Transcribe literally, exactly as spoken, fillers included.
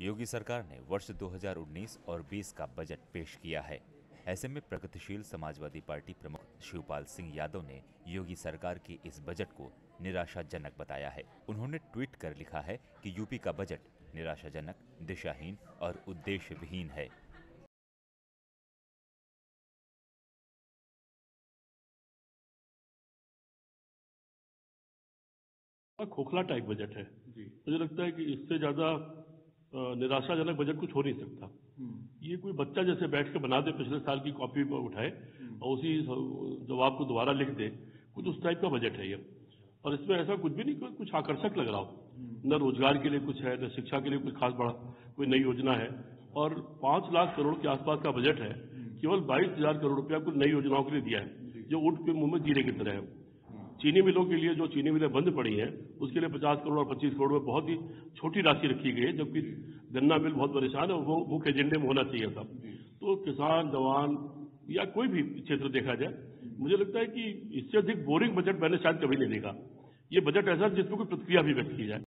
योगी सरकार ने वर्ष दो हज़ार उन्नीस और बीस का बजट पेश किया है। ऐसे में प्रगतिशील समाजवादी पार्टी प्रमुख शिवपाल सिंह यादव ने योगी सरकार के इस बजट को निराशाजनक बताया है। उन्होंने ट्वीट कर लिखा है कि यूपी का बजट निराशाजनक, दिशाहीन और उद्देश्य विहीन है। खोखला टाइप बजट है जी। मुझे लगता है कि इससे ज्यादा निराशाजनक बजट कुछ हो नहीं सकता। ये कोई बच्चा जैसे बैठ के बना दे, पिछले साल की कॉपी पर उठाए और उसी जवाब को दोबारा लिख दे, कुछ उस टाइप का बजट है ये। और इसमें ऐसा कुछ भी नहीं, कुछ आकर्षक लग रहा हो। न रोजगार के लिए कुछ है, न शिक्षा के लिए कोई खास बड़ा कोई नई योजना है। और पांच लाख करोड़ के आसपास का बजट है, केवल बाईस हजार करोड़ रुपया कुछ नई योजनाओं के लिए दिया है, जो ऊँट के मुंह में जीरे की तरह है। चीनी मिलों के लिए, जो चीनी मिलें बंद पड़ी हैं, उसके लिए पचास करोड़ और पच्चीस करोड़ में बहुत ही छोटी राशि रखी गई है, जबकि गन्ना मिल बहुत परेशान है और वो मुख्य एजेंडे में होना चाहिए था। तो किसान, जवान या कोई भी क्षेत्र देखा जाए, मुझे लगता है कि इससे अधिक बोरिंग बजट मैंने शायद कभी नहीं देखा। ये बजट ऐसा जिसमें कोई प्रतिक्रिया भी व्यक्त की जाए।